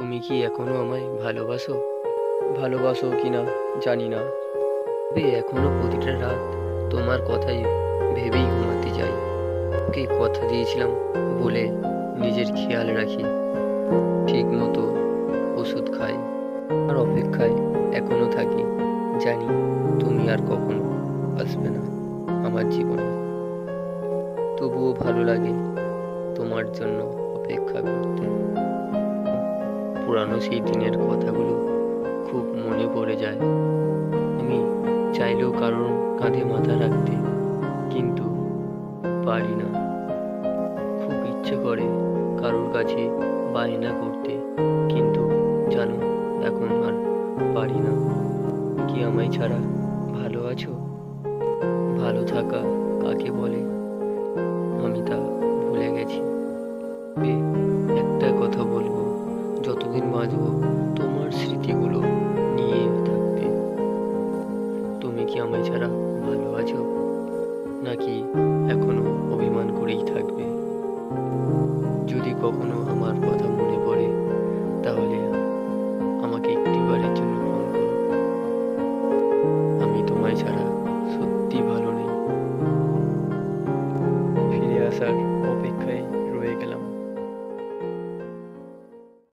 তুমি কি এখনো আমায় ভালোবাসো? ভালোবাসো কিনা জানি না, তবে এখনো প্রতিটা রাত তোমার কথাই ভেবেই ঘুমাতে যাই। ওকে কথা দিয়েছিলাম বলে নিজের খেয়াল রাখি, ঠিক মতো ওষুধ খাই আর অপেক্ষায় এখনো থাকি। জানি তুমি আর কখনো আসবে না আমার জীবনে, তবুও ভালো লাগে তোমার জন্য অপেক্ষা করতে। পুরানো সেই দিনের কথাগুলো খুব মনে পড়ে যায়। আমি চাইলেও কারোর কাঁধে মাথা রাখতে কিন্তু পারি না। খুব ইচ্ছে করে কারোর কাছে বায়না করতে, কিন্তু জানো এখন আর পারি না। কি আমায় ছাড়া ভালো আছো? ভালো থাকা কাকে বলে আমি তা ভুলে গেছি। একটা কথা বলবো, যতদিন বাঁচবো তোমার স্মৃতিগুলো নিয়ে থাকবে। তুমি কি আমায় ছাড়া ভালো আছো, নাকি এখনো অভিমান করেই থাকবে? যদি কখনো আমার কথা মনে পড়ে তাহলে আমাকে একটিবারের জন্য ফোন করো। আমি তোমায় ছাড়া সত্যি ভালো নেই। ফিরে আসার